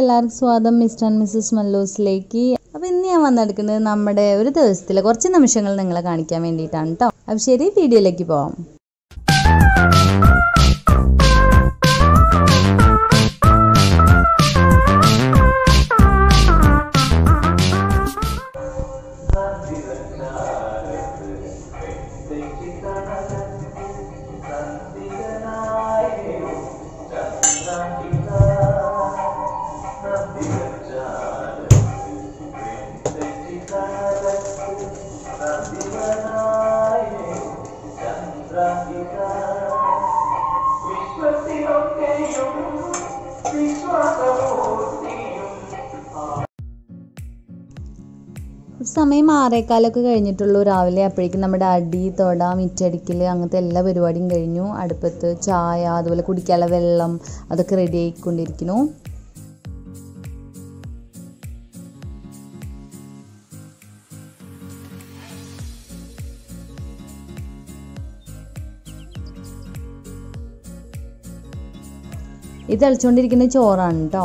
എല്ലാവർക്കും സ്വാഗതം mister and Mrs മല്ലൂസിലേക്ക്. അപ്പോൾ ഇന്ന് ഞാൻ വന്നെടുക്കുന്നത് നമ്മുടെ ഒരു ദിവസത്തിലെ കുറച്ച് നിമിഷങ്ങൾ നിങ്ങളെ കാണിക്കാൻ വേണ്ടിയിട്ടാണ് കേട്ടോ. അപ്പോൾ ശരി, വീഡിയോയിലേക്ക് പോവാം. സമയം 6:15 കഴിഞ്ഞിട്ടുള്ളൂ. രാവിലെ അപ്പോഴേക്കും നമ്മുടെ അടി, തൊട, മിറ്റടിക്കൽ അങ്ങനത്തെ എല്ലാ പരിപാടിയും കഴിഞ്ഞു. അടുപ്പത്ത് ചായ, അതുപോലെ കുടിക്കാനുള്ള വെള്ളം അതൊക്കെ റെഡി ആയിക്കൊണ്ടിരിക്കുന്നു. ഇത് തളിച്ചുകൊണ്ടിരിക്കുന്ന ചോറാണ് കേട്ടോ.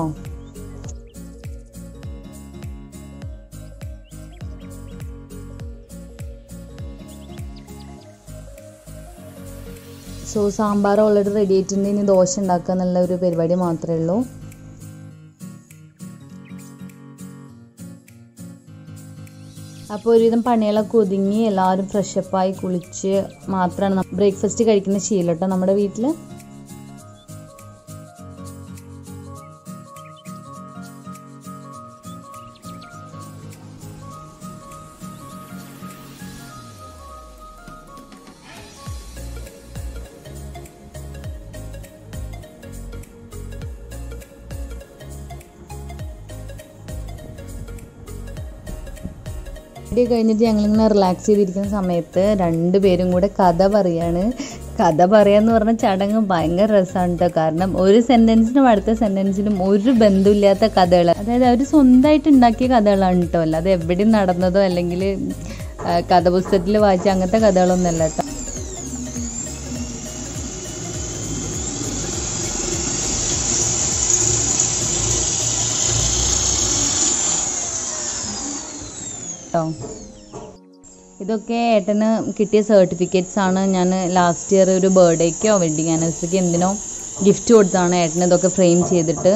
സോ സാമ്പാർ ഓൾറെഡി റെഡി ആയിട്ടുണ്ട്. ഇനി ദോശ ഉണ്ടാക്കുക എന്നുള്ള ഒരു പരിപാടി മാത്രമേ ഉള്ളൂ. അപ്പോൾ ഒരുവിധം പണികളൊക്കെ ഒതുങ്ങി എല്ലാവരും ഫ്രഷപ്പായി കുളിച്ച് മാത്രമാണ് ബ്രേക്ക്ഫാസ്റ്റ് കഴിക്കുന്ന ശീലം കേട്ടോ നമ്മുടെ വീട്ടിൽ. കഴിഞ്ഞിട്ട് ഞങ്ങളിങ്ങനെ റിലാക്സ് ചെയ്തിരിക്കുന്ന സമയത്ത് രണ്ടുപേരും കൂടെ കഥ പറയാണ്. കഥ പറയാന്ന് പറഞ്ഞ ചടങ്ങ് ഭയങ്കര രസമാണ് കേട്ടോ. കാരണം ഒരു സെൻറ്റൻസിനും അടുത്ത സെൻറ്റൻസിനും ഒരു ബന്ധമില്ലാത്ത കഥകൾ, അതായത് അവർ സ്വന്തമായിട്ട് ഉണ്ടാക്കിയ കഥകളാണ് കേട്ടോ. അല്ല അത് എവിടെയും നടന്നതോ അല്ലെങ്കിൽ കഥ പുസ്തകത്തിൽ വായിച്ച അങ്ങനത്തെ കഥകളൊന്നുമല്ല കേട്ടോ. ഇതൊക്കെ ഏട്ടന് കിട്ടിയ സർട്ടിഫിക്കറ്റ്സ് ആണ്. ഞാൻ ലാസ്റ്റ് ഇയർ ഒരു ബർത്ത്ഡേക്കോ വെഡിങ് ആനിവേഴ്സറിക്കോ എന്തിനോ ഗിഫ്റ്റ് കൊടുത്താണ് ഏട്ടന് ഇതൊക്കെ ഫ്രെയിം ചെയ്തിട്ട്.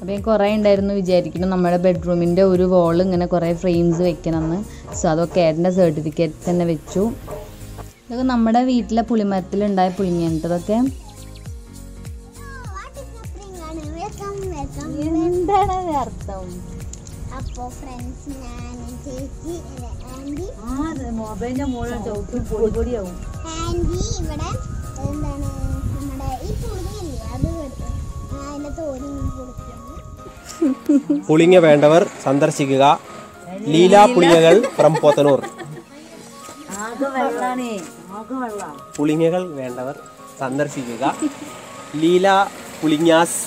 അപ്പോൾ ഞാൻ കുറേ ഉണ്ടായിരുന്നു വിചാരിക്കണം നമ്മുടെ ബെഡ്റൂമിൻ്റെ ഒരു വോൾ ഇങ്ങനെ കുറേ ഫ്രെയിംസ് വെക്കണമെന്ന്. സോ അതൊക്കെ ഏട്ടൻ്റെ സർട്ടിഫിക്കറ്റ് തന്നെ വെച്ചു. ഇതൊക്കെ നമ്മുടെ വീട്ടിലെ പുളിമരത്തിലുണ്ടായ പുളിങ്ങാണ് ഇതൊക്കെ. എന്താണ് അർത്ഥം? മൊബൈലിൻ്റെ മുകളിൽ പൊടിപൊടിയാവും. പുളിങ്ങ വേണ്ടവർ സന്ദർശിക്കുക. ലീലാ പുളിങ്ങകൾ ഫ്രം പോത്തനൂർ. പുളിങ്ങകൾ വേണ്ടവർ സന്ദർശിക്കുക. ലീലാ പുളിങ്ങാസ്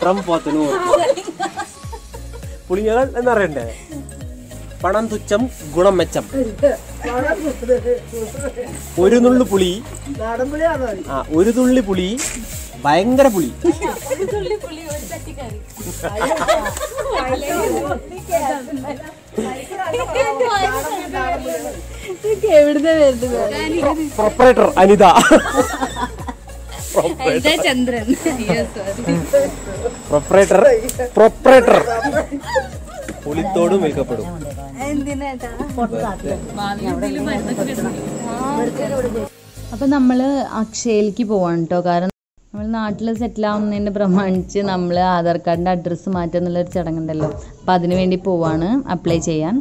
ഫ്രം പോത്തനൂർ. പുളിങ്ങകൾ എന്നറിയണ്ടേ? പണം തുച്ഛം, ഗുണം മെച്ചം. ഒരു നുള്ളു പുളി, ഒരു തുള്ളി പുളി, ഭയങ്കര പുളി. പ്രൊപ്പറേറ്റർ അനിത ചന്ദ്രൻ. പ്രൊപ്പറേറ്റർ പുളിത്തോട് മേൽക്കപ്പെടും. അപ്പൊ നമ്മള് അക്ഷയിലേക്ക് പോവാണ് കേട്ടോ. കാരണം നമ്മൾ നാട്ടിൽ സെറ്റിലാവുന്നതിന് പ്രമാണിച്ച് നമ്മൾ ആധാർ കാർഡിൻ്റെ അഡ്രസ്സ് മാറ്റുക എന്നുള്ളൊരു ചടങ്ങുണ്ടല്ലോ. അപ്പോൾ അതിന് വേണ്ടി പോവാണ് അപ്ലൈ ചെയ്യാൻ.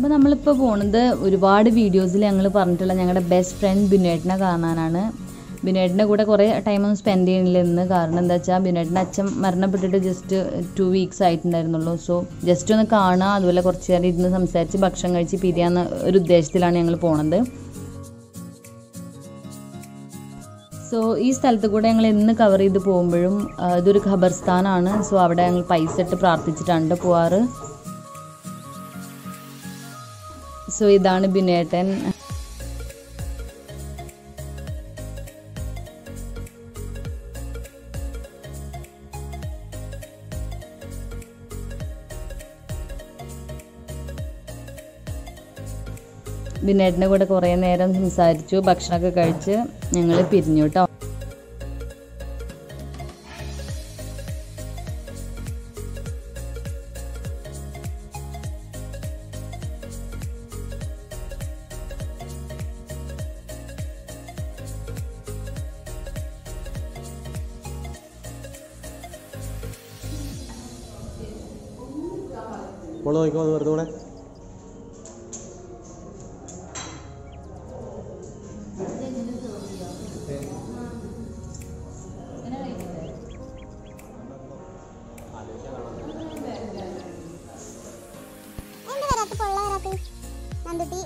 അപ്പോൾ നമ്മളിപ്പോൾ പോകുന്നത് ഒരുപാട് വീഡിയോസിൽ ഞങ്ങൾ പറഞ്ഞിട്ടുള്ള ഞങ്ങളുടെ ബെസ്റ്റ് ഫ്രണ്ട് ബിനേട്ടിനെ കാണാനാണ്. ബിനേട്ടിൻ്റെ കൂടെ കുറേ ടൈമൊന്നും സ്പെൻഡ് ചെയ്യണില്ലെന്ന് കാരണം എന്താ വെച്ചാൽ ബിനേട്ടിൻ്റെ അച്ഛൻ മരണപ്പെട്ടിട്ട് ജസ്റ്റ് 2 weeks ആയിട്ടുണ്ടായിരുന്നുള്ളൂ. സോ ജസ്റ്റ് ഒന്ന് കാണുക, അതുപോലെ കുറച്ച് നേരം ഇരുന്ന് സംസാരിച്ച് ഭക്ഷണം കഴിച്ച് പിരിയാന്ന് ഒരു ഉദ്ദേശത്തിലാണ് ഞങ്ങൾ പോണത്. സോ ഈ സ്ഥലത്ത് കൂടെ ഞങ്ങൾ എന്ന് കവർ ചെയ്ത് പോകുമ്പോഴും ഇതൊരു ഖബർസ്ഥാനാണ്. സോ അവിടെ ഞങ്ങൾ പൈസ ഇട്ട് പ്രാർത്ഥിച്ചിട്ടാണ് പോവാറ്. സോ ഇതാണ് ബിനേട്ടൻ. ബിനേട്ടൻ്റെ കൂടെ കുറേ നേരം സംസാരിച്ചു, ഭക്ഷണമൊക്കെ കഴിച്ച് ഞങ്ങൾ പിരിഞ്ഞു കേട്ടോ.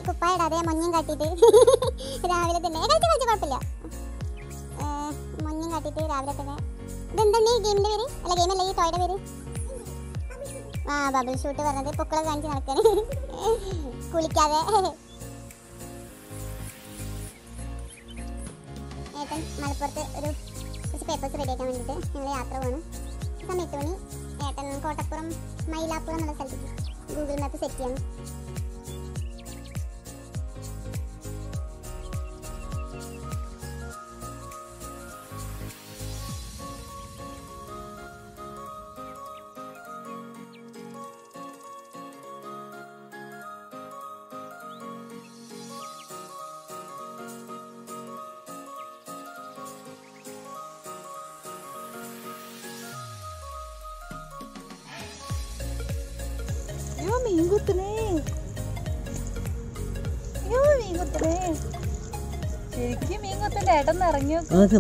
കുപ്പായിടാതെ മഞ്ഞും കാട്ടിട്ട് രാവിലെ തന്നെ കുഴപ്പമില്ല, മഞ്ഞും കാട്ടിട്ട് രാവിലെ തന്നെ. ഇതെന്താ ഈ ഗെയിമിന്റെ പേര്? അല്ല ഗെയിം അല്ല, ഈ ടോയുടെ പേര് ആ ബബിൾ ഷൂട്ട് പറഞ്ഞത്. പൊക്കളെ കാണിച്ച് നടക്കാൻ കുളിക്കാതെ ഏട്ടൻ മലപ്പുറത്ത് ഒരു കുറച്ച് പേപ്പേഴ്സ് റെഡിയാക്കാൻ വേണ്ടിയിട്ട് ഞങ്ങൾ യാത്ര പോകണം. സമയത്ത് മണി ഏട്ടൻ കോട്ടപ്പുറം മയിലാപ്പുറം എന്നുള്ള സ്ഥലത്ത് ഗൂഗിൾ മാപ്പ് സെറ്റ് ചെയ്യണം.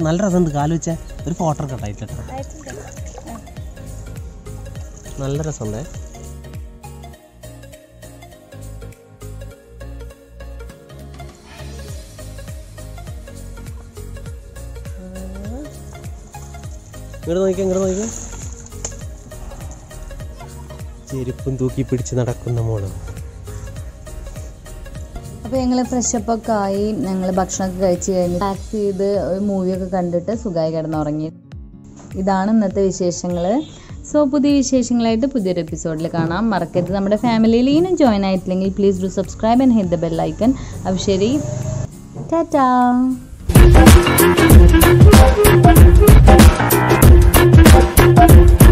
നല്ല രസമുണ്ട്. കാല് വെച്ച ഒരു ഫോട്ടോ ഒക്കെ ഇട്ടാ നല്ല രസമുണ്ടേ. ഇങ്ങോട്ട് നോക്കിയാ, ഇങ്ങോട്ട് നോക്കിയാ, ചെരുപ്പും തൂക്കി പിടിച്ച് നടക്കുന്ന മോള്. അപ്പോൾ ഞങ്ങൾ ഫ്രഷപ്പൊക്കെ ആയി, ഞങ്ങൾ ഭക്ഷണമൊക്കെ കഴിച്ച് കഴിഞ്ഞ് പാക്ക് ചെയ്ത് ഒരു മൂവിയൊക്കെ കണ്ടിട്ട് സുഖമായി കിടന്നുറങ്ങി. ഇതാണ് ഇന്നത്തെ വിശേഷങ്ങൾ. സോ പുതിയ വിശേഷങ്ങളായിട്ട് പുതിയൊരു എപ്പിസോഡിൽ കാണാം. മറക്കരുത് നമ്മുടെ ഫാമിലിയിൽ ഇന്നും ജോയിൻ ആയിട്ടില്ലെങ്കിൽ please do subscribe and hit the bell icon. അപ്പോൾ ശരി, ടാറ്റാ.